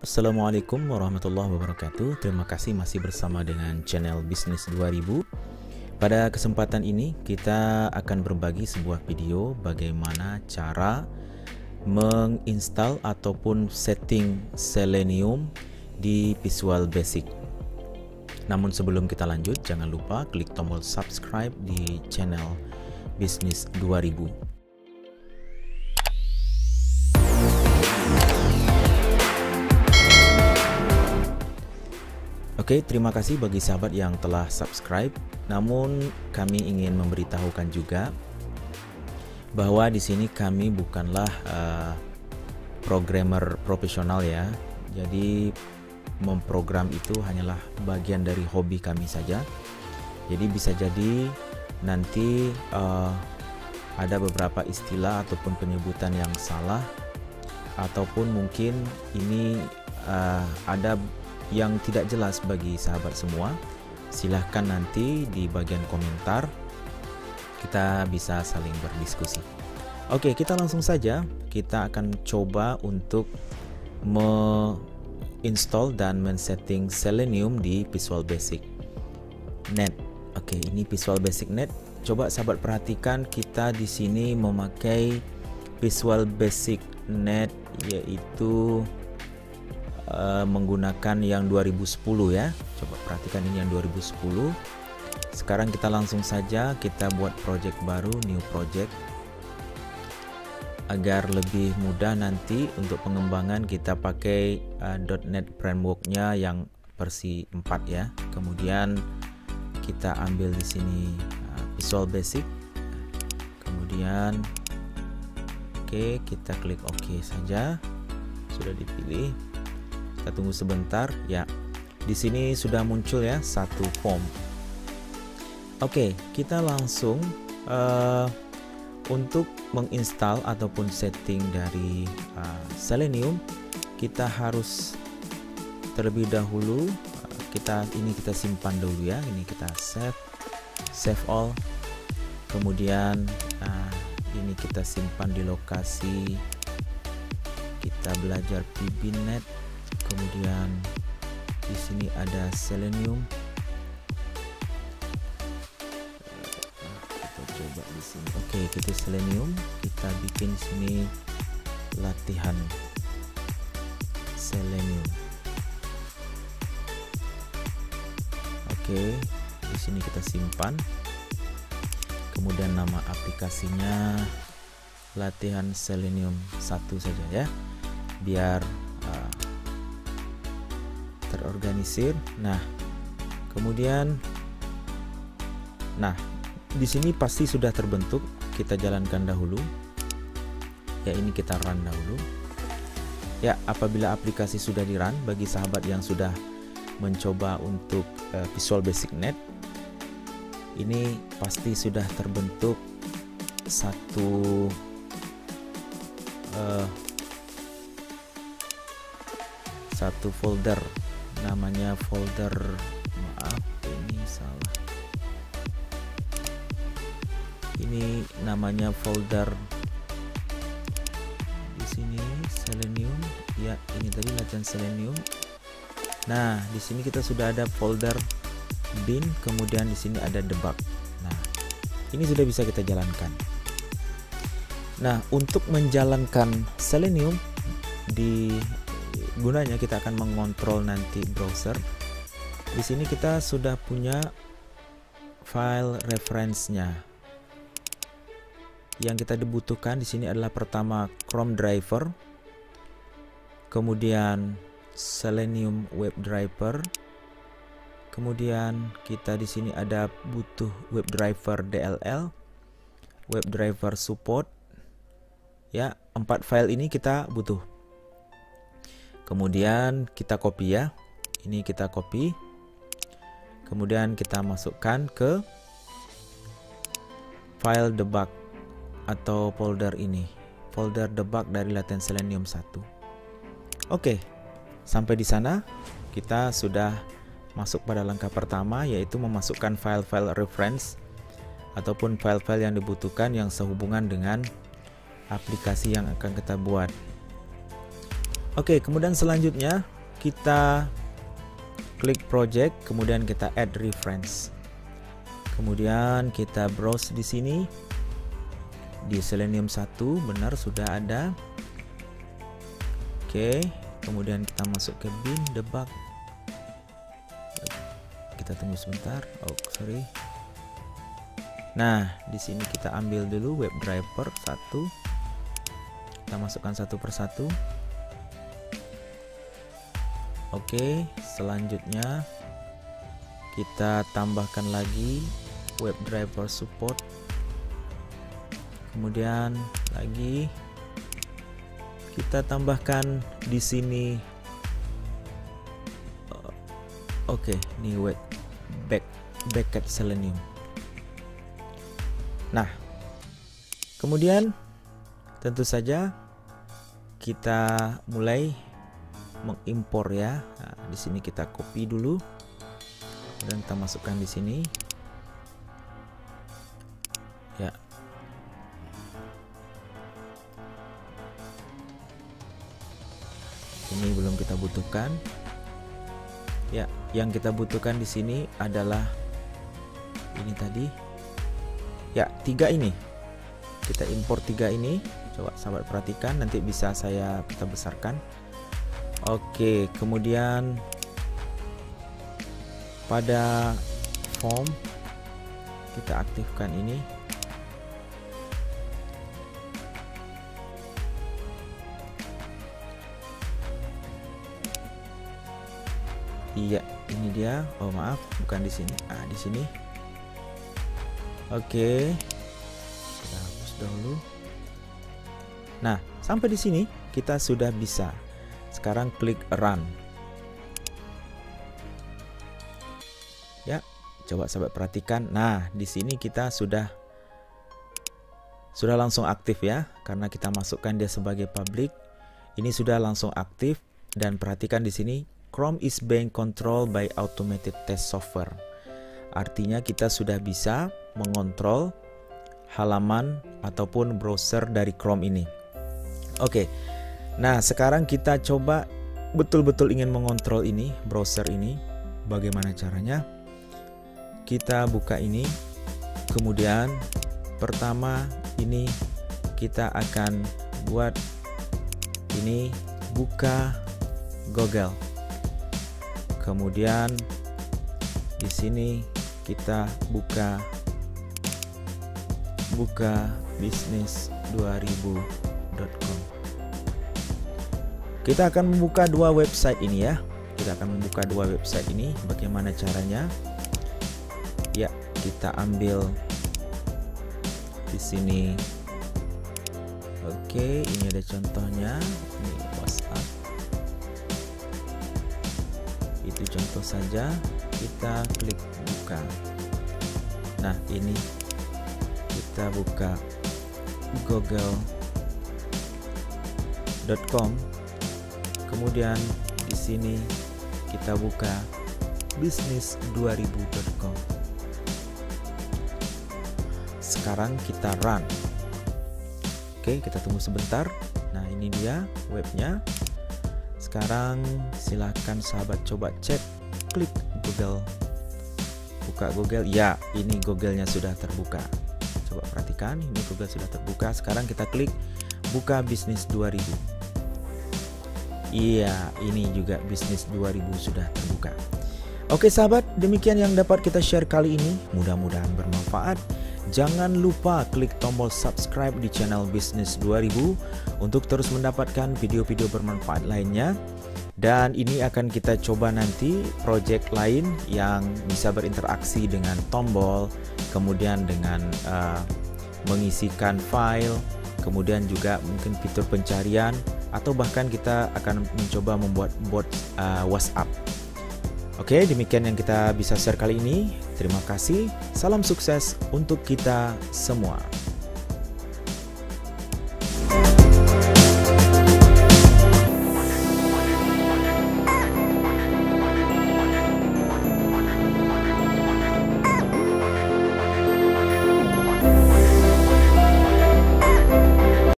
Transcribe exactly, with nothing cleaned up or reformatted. Assalamualaikum warahmatullahi wabarakatuh. Terima kasih masih bersama dengan channel Bisnis dua ribu. Pada kesempatan ini kita akan berbagi sebuah video bagaimana cara menginstal ataupun setting Selenium di Visual Basic. Namun sebelum kita lanjut, jangan lupa klik tombol subscribe di channel Bisnis dua ribu. Oke, terima kasih bagi sahabat yang telah subscribe. Namun kami ingin memberitahukan juga bahwa di sini kami bukanlah uh, programmer profesional ya. Jadi memprogram itu hanyalah bagian dari hobi kami saja. Jadi bisa jadi nanti uh, ada beberapa istilah ataupun penyebutan yang salah, ataupun mungkin ini uh, ada yang tidak jelas bagi sahabat semua. Silahkan nanti di bagian komentar kita bisa saling berdiskusi. Oke, kita langsung saja, kita akan coba untuk menginstall dan men-setting Selenium di Visual Basic .N E T. Oke, ini Visual Basic .N E T. Coba sahabat perhatikan, kita di sini memakai Visual Basic .N E T yaitu menggunakan yang dua ribu sepuluh ya. Coba perhatikan, ini yang dua ribu sepuluh. Sekarang kita langsung saja kita buat project baru, new project, agar lebih mudah nanti untuk pengembangan. Kita pakai uh, .N E T frameworknya yang versi empat ya. Kemudian kita ambil di sini uh, Visual Basic, kemudian oke, kita klik OK saja, sudah dipilih. Kita tunggu sebentar ya. Di sini sudah muncul ya satu form. Oke, kita langsung uh, untuk menginstal ataupun setting dari uh, Selenium, kita harus terlebih dahulu uh, kita ini kita simpan dulu ya. Ini kita save, save all. Kemudian uh, ini kita simpan di lokasi kita belajar pbnet. Kemudian di sini ada Selenium. Kita coba di sini. Oke, kita Selenium. Kita bikin sini latihan Selenium. Oke, di sini kita simpan. Kemudian nama aplikasinya latihan Selenium satu saja ya, biar uh, terorganisir. Nah, kemudian, nah, di sini pasti sudah terbentuk. Kita jalankan dahulu. Ya, ini kita run dahulu. Ya, apabila aplikasi sudah di-run, bagi sahabat yang sudah mencoba untuk uh, Visual Basic .N E T, ini pasti sudah terbentuk satu uh, satu folder. Namanya folder, maaf ini salah, ini namanya folder di sini Selenium ya. Ini tadi latihan Selenium. Nah, di sini kita sudah ada folder bin, kemudian di sini ada debug. Nah, ini sudah bisa kita jalankan. Nah, untuk menjalankan Selenium di gunanya, kita akan mengontrol nanti browser. Di sini kita sudah punya file reference-nya. Yang kita dibutuhkan di sini adalah pertama Chrome driver, kemudian Selenium web driver, kemudian kita di sini ada butuh web driver D L L, web driver support. Ya, empat file ini kita butuh. Kemudian kita copy ya, ini kita copy, kemudian kita masukkan ke file debug atau folder ini, folder debug dari latihan Selenium satu. Oke, sampai di sana kita sudah masuk pada langkah pertama, yaitu memasukkan file-file reference ataupun file-file yang dibutuhkan yang sehubungan dengan aplikasi yang akan kita buat. Oke, kemudian selanjutnya kita klik project, kemudian kita add reference. Kemudian kita browse di sini. Di Selenium satu benar sudah ada. Oke, kemudian kita masuk ke bin debug. Kita tunggu sebentar. Oh, sorry. Nah, di sini kita ambil dulu web driver satu. Kita masukkan satu persatu. Oke, selanjutnya kita tambahkan lagi web driver support. Kemudian lagi kita tambahkan di sini. Oke, ini web back backend Selenium. Nah, kemudian tentu saja kita mulai mengimpor ya. Nah, di sini kita copy dulu dan kita masukkan di sini. Ya. Ini belum kita butuhkan. Ya, yang kita butuhkan di sini adalah ini tadi. Ya, tiga ini. Kita impor tiga ini. Coba sahabat perhatikan, nanti bisa saya kita besarkan. Oke, kemudian pada form kita aktifkan ini. Iya, ini dia. Oh, maaf, bukan di sini. Ah, di sini. Oke, kita hapus dahulu. Nah, sampai di sini kita sudah bisa. Sekarang klik run. Ya, coba sahabat perhatikan. Nah, di sini kita sudah sudah langsung aktif ya, karena kita masukkan dia sebagai public. Ini sudah langsung aktif, dan perhatikan di sini Chrome is being controlled by automated test software. Artinya kita sudah bisa mengontrol halaman ataupun browser dari Chrome ini. Oke, nah sekarang kita coba betul-betul ingin mengontrol ini, browser ini. Bagaimana caranya? Kita buka ini, kemudian pertama ini kita akan buat ini, buka Google. Kemudian di sini kita buka buka bisnis dua ribu titik com. Kita akan membuka dua website ini ya. Kita akan membuka dua website ini. Bagaimana caranya? Ya, kita ambil di sini. Oke, ini ada contohnya. Ini WhatsApp. Itu contoh saja. Kita klik buka. Nah, ini kita buka google titik com, kemudian di sini kita buka bisnis dua ribu titik com. Sekarang kita run. Oke, kita tunggu sebentar. Nah, ini dia webnya. Sekarang silahkan sahabat coba cek, klik Google, buka Google. Ya, ini Google-nya sudah terbuka. Coba perhatikan, ini Google sudah terbuka. Sekarang kita klik buka bisnis dua ribu. Iya, ini juga bisnis dua ribu sudah terbuka. Oke sahabat, demikian yang dapat kita share kali ini. Mudah-mudahan bermanfaat. Jangan lupa klik tombol subscribe di channel bisnis dua ribu untuk terus mendapatkan video-video bermanfaat lainnya. Dan ini akan kita coba nanti project lain yang bisa berinteraksi dengan tombol, kemudian dengan uh, mengisikan file, kemudian juga mungkin fitur pencarian, atau bahkan kita akan mencoba membuat bot uh, WhatsApp. Oke, demikian yang kita bisa share kali ini. Terima kasih, salam sukses untuk kita semua.